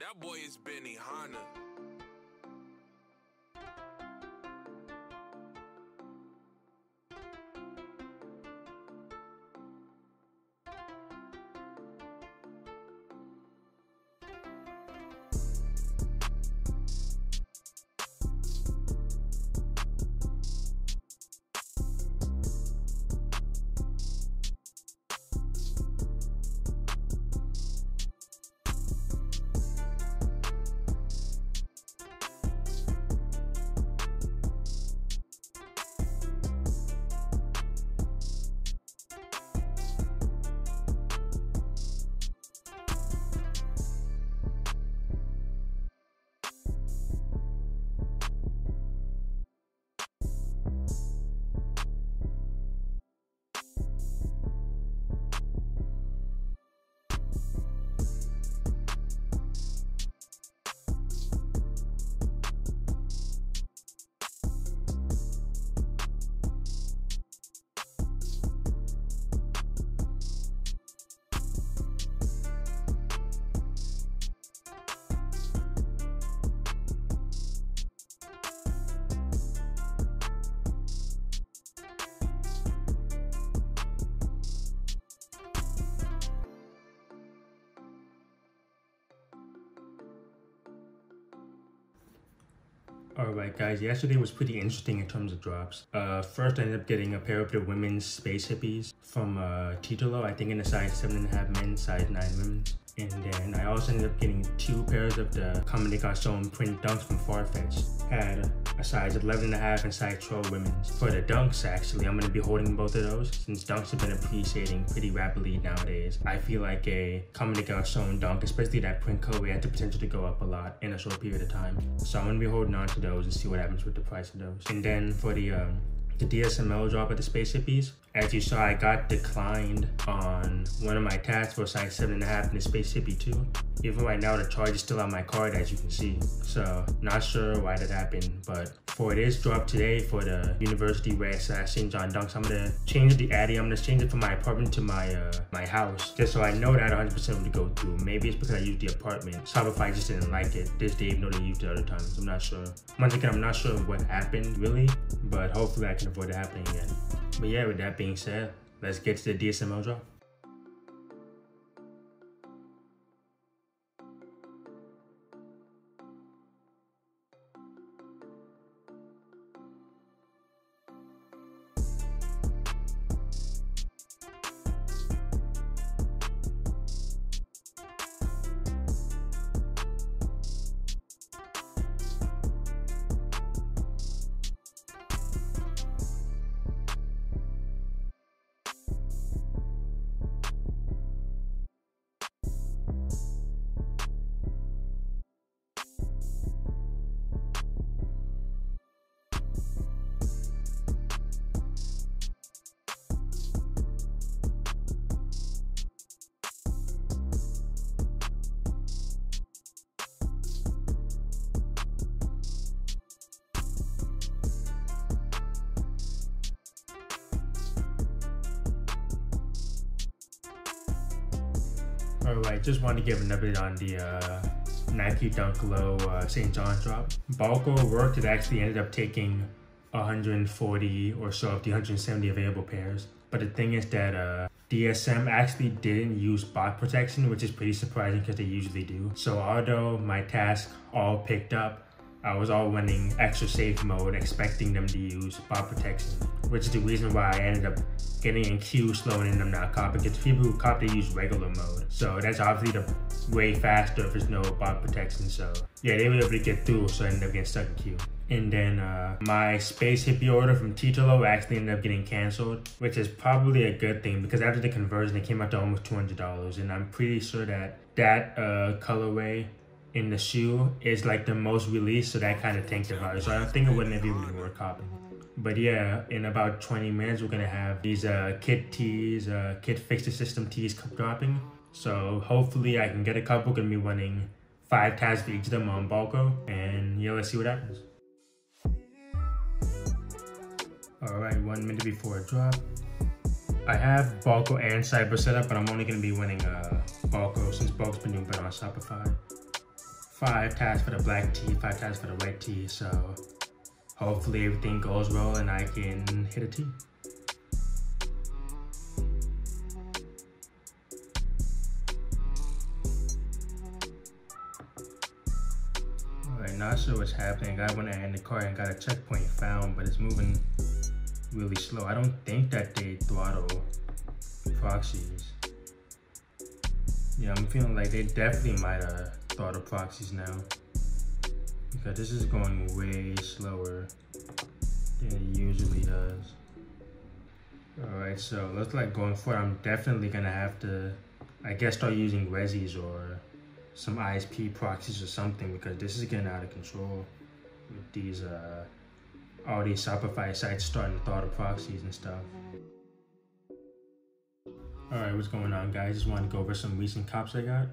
That boy is Benihana. Alright guys, yesterday was pretty interesting in terms of drops. First I ended up getting a pair of the women's Space Hippies from Titolo, I think in the size 7.5 men, size 9 women. And then I also ended up getting two pairs of the Comme des Garçons print dunks from Farfetch. Had a size 11.5 and size 12 women's. For the dunks actually, I'm going to be holding both of those since dunks have been appreciating pretty rapidly nowadays. I feel like a Comme des Garçons dunk, especially that print colorway, had the potential to go up a lot in a short period of time. So I'm going to be holding on to those and see what happens with the price of those. And then for the DSML drop at the Space Hippies. As you saw, I got declined on one of my tats for size 7.5 in the Space Hippie 2. Even right now, the charge is still on my card, as you can see. So, not sure why that happened, but for this drop today for the University West St. John's Dunks, I'm gonna change the Addy. I'm gonna change it from my apartment to my my house, just so I know that 100% would go through. Maybe it's because I used the apartment. Shopify just didn't like it. This day, even though they used it other times, I'm not sure. Once again, I'm not sure what happened really, but hopefully I can avoid it happening again. But yeah, with that being said, let's get to the DSML drop. Alright, just wanted to give an update on the Nike Dunk Low St. John's drop. Balko worked, it actually ended up taking 140 or so of the 170 available pairs. But the thing is that DSM actually didn't use bot protection, which is pretty surprising because they usually do. So although my task all picked up, I was all running extra safe mode, expecting them to use bot protection, which is the reason why I ended up getting in queue slow and them not cop, because people who cop, they use regular mode. So that's obviously the way faster if there's no bot protection. So yeah, they were able to get through, so I ended up getting stuck in queue. And then my Space Hippie order from Titolo actually ended up getting canceled, which is probably a good thing because after the conversion, it came out to almost $200. And I'm pretty sure that colorway in the shoe is like the most released, so that kind of tanked the value. So I don't think it wouldn't have even worth copying. But yeah, in about 20 minutes, we're gonna have these kit tees, kit fix the system tees dropping. So hopefully I can get a couple. Gonna be running 5 tasks for each of them on Balko, and yeah, let's see what happens. All right, 1 minute before a drop. I have Balko and Cyber set up, but I'm only gonna be running Balko since Balko's been new, but on Shopify. 5 tags for the black tee, 5 tags for the white tee, so hopefully everything goes well and I can hit a tee. Alright, not sure what's happening. I went in the car and got a checkpoint found, but it's moving really slow. I don't think that they throttle proxies. Yeah, I'm feeling like they definitely might have throttle proxies now, because this is going way slower than it usually does. Alright, so looks like going forward, I'm definitely gonna have to, I guess, start using Resis or some ISP proxies or something, because this is getting out of control with these, all these Shopify sites starting to throttle proxies and stuff. Alright, what's going on, guys? Just wanted to go over some recent cops I got.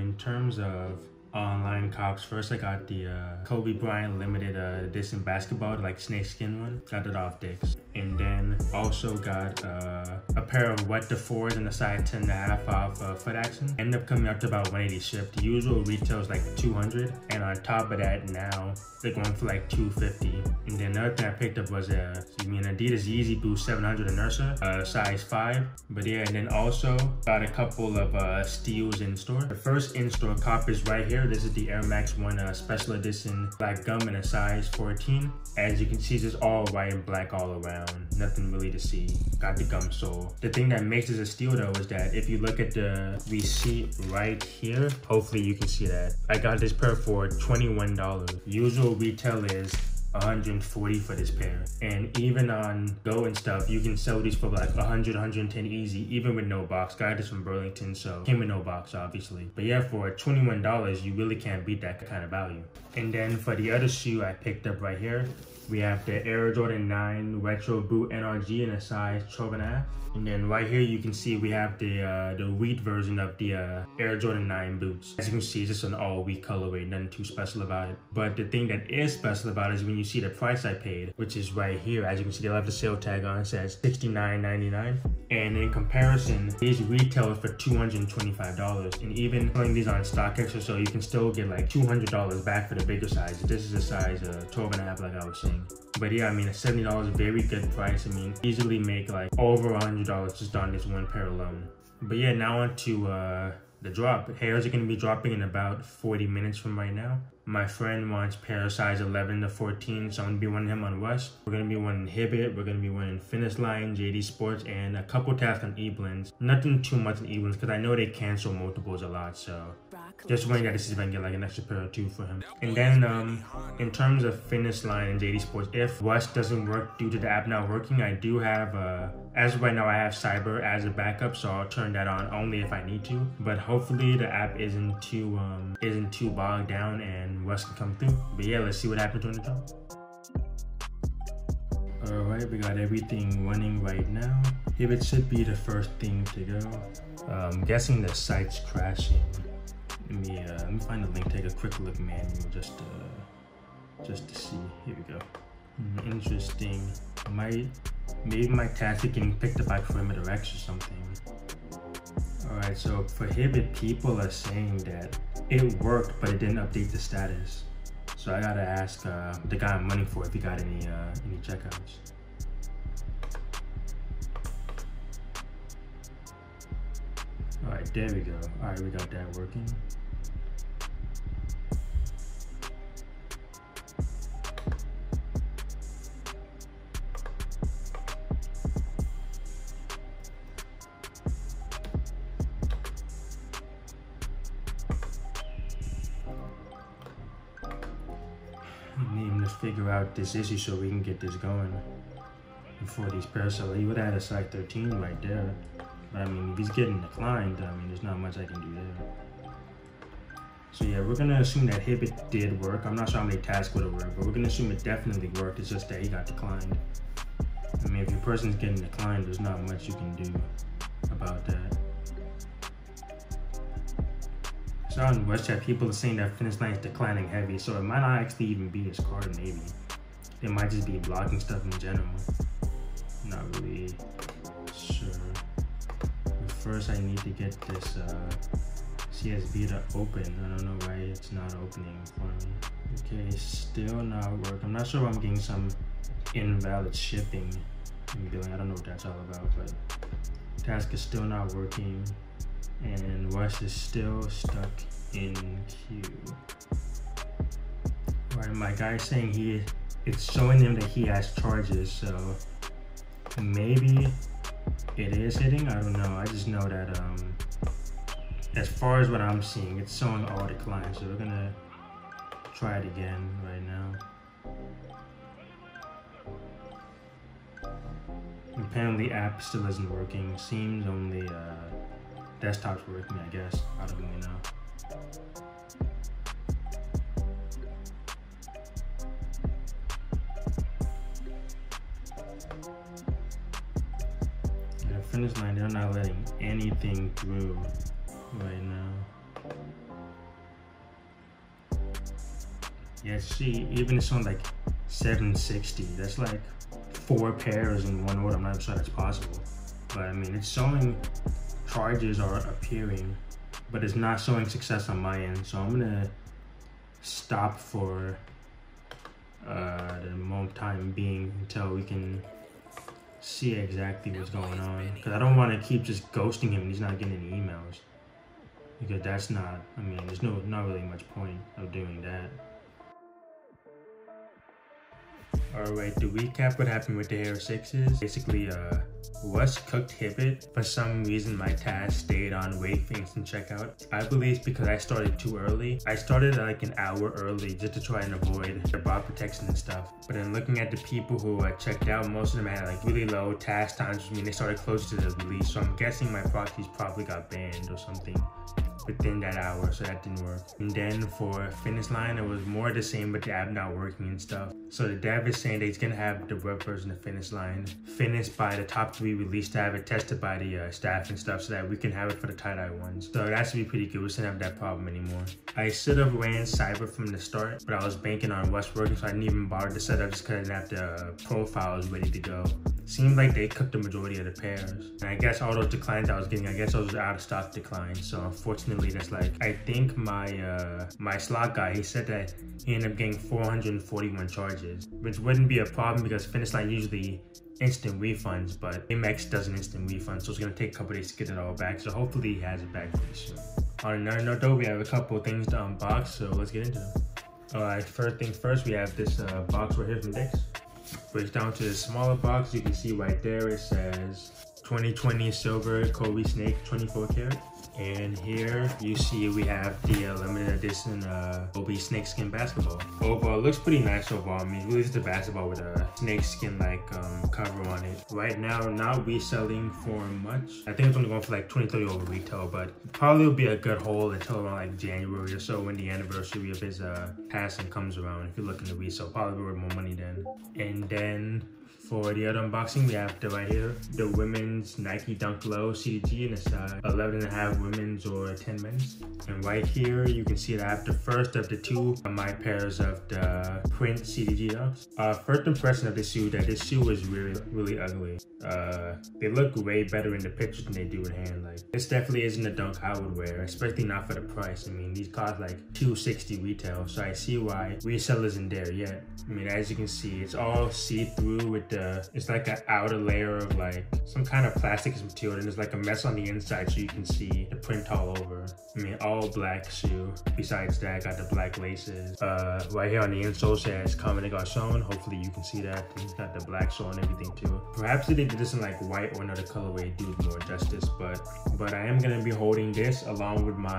In terms of online cops, first I got the Kobe Bryant limited edition basketball, like snakeskin one. Got it off Dicks. And then also got a pair of wet to fours in the size 10.5 off Foot Action. Ended up coming up to about 180 shipped. The usual retail is like 200, and on top of that now they're going for like 250. And then another thing I picked up was Adidas Yeezy Boost 700 Inursa, size 5. But yeah, and then also got a couple of steals in store. The first in store cop is right here. This is the Air Max 1 special edition black gum in a size 14. As you can see, it's all white and black all around. Nothing really to see. Got the gum sole. The thing that makes this a steal though is that if you look at the receipt right here, hopefully you can see that I got this pair for $21. Usual retail is $140 for this pair, and even on GOAT and stuff you can sell these for like 100, 110 easy, even with no box. Got this from Burlington, so came with no box obviously, but yeah, for $21 you really can't beat that kind of value. And then for the other shoe I picked up right here, we have the Air Jordan 9 Retro Boot NRG in a size 12.5. And then right here you can see we have the wheat version of the Air Jordan 9 boots. As you can see, it's just an all wheat colorway, nothing too special about it. But the thing that is special about it is when you see the price I paid, which is right here. As you can see, they left the sale tag on, it says $69.99. And in comparison, these retail for $225. And even selling these on StockX or so, you can still get like $200 back for the bigger size. This is a size 12.5 like I was saying. But yeah, I mean, at $70, very good price. I mean, easily make like over $100 just on this one pair alone. But yeah, now on to the drop. Hairs are going to be dropping in about 40 minutes from right now. My friend wants pair size 11 to 14, so I'm going to be one of him on West. We're going to be one in Hibbit, we're going to be one in Finish Line, JD Sports, and a couple tasks on Eblens. Nothing too much on Eblens because I know they cancel multiples a lot, so just wondering to see if I can get like an extra pair or two for him. And then in terms of Finish Line and JD Sports, if West doesn't work due to the app not working, I do have as of right now I have Cyber as a backup, so I'll turn that on only if I need to. But hopefully the app isn't too bogged down and West can come through. But yeah, let's see what happens on the drop. Alright, we got everything running right now. Hibbit should be the first thing to go. I'm guessing the site's crashing. Let me find the link, take a quick look manual just to see. Here we go. Interesting. Maybe my task is getting picked up by Perimeter X or something. Alright, so for Hibbit, people are saying that it worked but it didn't update the status. So I gotta ask the guy I'm running for if he got any checkouts. Alright, there we go. Alright, we got that working. Figure out this issue so we can get this going before these pairs. So he would have had a size 13 right there, but I mean, if he's getting declined, I mean, there's not much I can do there. So yeah, we're gonna assume that Hibbit did work. I'm not sure how many tasks would have worked, but we're gonna assume it definitely worked. It's just that he got declined. I mean, if your person's getting declined, there's not much you can do about that. So on West Chat, people are saying that Finish Line is declining heavy, so it might not actually even be his card, maybe. It might just be blocking stuff in general. Not really sure. But first I need to get this CSB to open. I don't know why it's not opening for me. Okay, still not working. I'm not sure if I'm getting some invalid shipping I'm doing. I don't know what that's all about, but task is still not working. And West is still stuck in queue. All right, my guy's saying it's showing him that he has charges, so maybe it is hitting. I don't know. I just know that as far as what I'm seeing, it's showing all declined. So we're gonna try it again right now. Apparently, app still isn't working. Seems only desktop's working, I guess. I don't really know. Finish Line, they're not letting anything through right now. Yeah, see, even it's on like 760. That's like 4 pairs in one order. I'm not sure that's possible, but I mean, it's showing charges are appearing, but it's not showing success on my end. So I'm gonna stop for the time being until we can see exactly what's going on, because I don't want to keep just ghosting him and he's not getting any emails, because that's not, I mean, there's not really much point of doing that. All right, to recap what happened with the Air Sixes, basically West cooked Hibbit. For some reason, my task stayed on wait for instant checkout. I believe it's because I started too early. I started like an hour early just to try and avoid their bot protection and stuff. But then looking at the people who checked out, most of them had like really low task times, which means they started close to the release. So I'm guessing my proxies probably got banned or something within that hour, so that didn't work. And then for Finish Line, it was more the same, but the app not working and stuff. So the dev is saying that he's gonna have the web version of Finish Line finished by the top 3 release to have it tested by the staff and stuff, so that we can have it for the tie-dye ones. So that should be pretty good. We shouldn't have that problem anymore. I should have ran Cyber from the start, but I was banking on West working, so I didn't even bother to set up just because I didn't have the profiles ready to go. Seemed like they cooked the majority of the pairs. And I guess all those declines I was getting, I guess those were out of stock declines. So unfortunately, that's like, I think my slot guy, he said that he ended up getting 441 charges, which wouldn't be a problem because Finish Line usually instant refunds, but Air Max doesn't instant refund. So it's gonna take a couple days to get it all back. So hopefully he has it back pretty soon. On another note though, we have a couple of things to unbox, so let's get into them. All right, first thing first, we have this box right here from Dicks. Breaks down to the smaller box. You can see right there it says 2020 silver Kobe snake 24 karat, and here you see we have the limited edition Kobe snake skin basketball. Overall it looks pretty nice overall. I mean, really just a basketball with a snake skin like cover on it. Right now not reselling for much. I think it's only going for like 20-30 over retail, but probably will be a good hold until around like January or so, when the anniversary of his passing comes around. If you're looking to resell, probably worth more money then. And then for the other unboxing, we have the right here, the women's Nike Dunk Low CDG, and it's 11.5 women's or 10 men's. And right here, you can see that I have the first of the two of my pairs of the print CDG dunks. First impression of this shoe, that this shoe is really, really ugly. They look way better in the pictures than they do in hand. Like, this definitely isn't a dunk I would wear, especially not for the price. I mean, these cost like $260 retail, so I see why resellers in there yet. I mean, as you can see, it's all see-through with it's like an outer layer of like some kind of plastic material, and there's like a mess on the inside, so you can see the print all over. I mean, all black shoe. Besides that, got the black laces. Right here on the insole says Comme des Garçons. Hopefully you can see that. It's got the black sole and everything too. Perhaps they did this in like white or another colorway, do more justice, but I am gonna be holding this along with my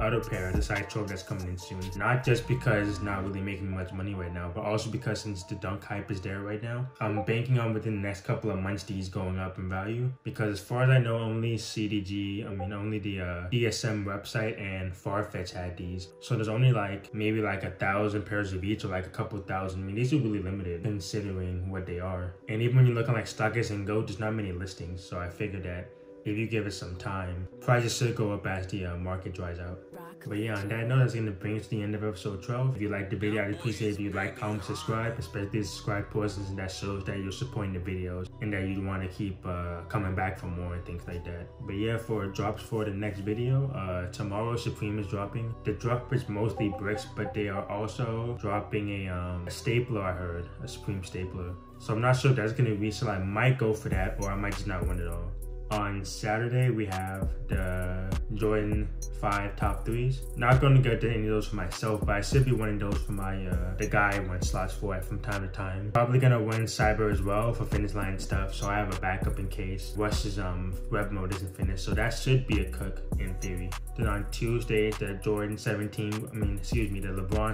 other pair, the side trope that's coming in soon. Not just because it's not really making much money right now, but also because since the dunk hype is there right now, I'm banking on within the next couple of months these going up in value, because as far as I know, only the DSM website and Farfetch had these, so there's only like maybe like 1,000 pairs of each, or like a couple thousand. I mean, these are really limited considering what they are, and even when you're looking like StockX and GOAT, there's not many listings, so I figured that if you give it some time. Prices should go up as the market dries out. But yeah, on that note, that's going to bring us to the end of episode 12. If you like the video, I'd appreciate if you like, comment, subscribe, especially subscribe portions, and that shows that you're supporting the videos and that you want to keep coming back for more and things like that. But yeah, for drops for the next video, tomorrow Supreme is dropping. The drop is mostly bricks, but they are also dropping a stapler, I heard, a Supreme stapler. So I'm not sure if that's going to resell. I might go for that, or I might just not want it all. On Saturday, we have the Jordan 5 top threes. Not going to get any of those for myself, but I should be winning those for my the guy I won slots for it from time to time. Probably going to win Cyber as well for Finish Line stuff, so I have a backup in case Rush's web mode isn't finished, so that should be a cook in theory. Then on Tuesday, the the LeBron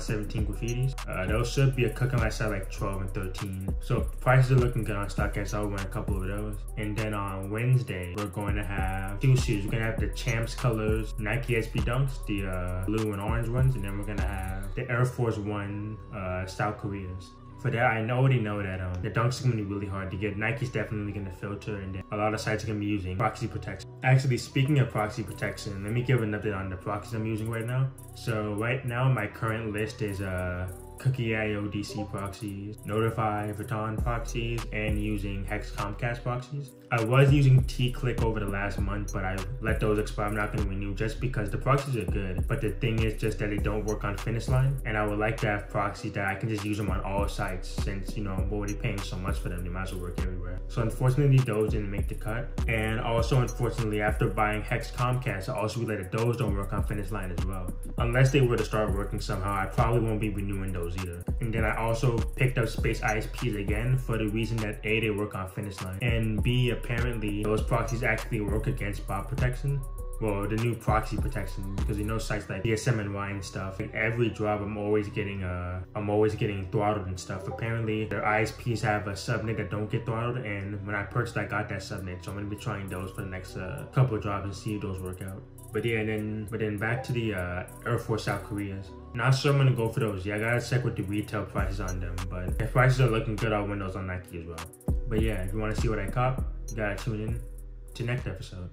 17 graffitis. Those should be a cook unless I like 12 and 13. So prices are looking good on StockX, I'll win a couple of those. And then on Wednesday, we're going to have two shoes. We're going to have the Champs colors, Nike SB Dunks, the blue and orange ones, and then we're going to have the Air Force One South Koreans. For that, I already know that the Dunks are going to be really hard to get. Nike's definitely going to filter, and then a lot of sites are going to be using proxy protection. Actually, speaking of proxy protection, let me give an update on the proxies I'm using right now. So right now, my current list is Cookie I.O. DC proxies, Notify Vuitton proxies, and using Hex Comcast proxies. I was using T-Click over the last month, but I let those expire. I'm not going to renew just because the proxies are good. But the thing is just that they don't work on Finish Line, and I would like to have proxies that I can just use them on all sites since, you know, I'm already paying so much for them. They might as well work everywhere. So unfortunately, those didn't make the cut. And also, unfortunately, after buying Hex Comcast, I also realized that those don't work on Finish Line as well. Unless they were to start working somehow, I probably won't be renewing those either. And then I also picked up Space ISPs again for the reason that A, they work on Finish Line, and B, apparently those proxies actually work against bot protection. Well, the new proxy protection, because you know sites like DSML and stuff. In every job, I'm always getting throttled and stuff. Apparently, their ISPs have a subnet that don't get throttled, and when I purchased, I got that subnet. So I'm gonna be trying those for the next couple of jobs and see if those work out. But yeah, then back to the Air Force South Koreans. Not sure I'm gonna go for those. Yeah, I gotta check with the retail prices on them. But if prices are looking good, I'll win those on Nike as well. But yeah, if you wanna see what I cop, you gotta tune in to next episode.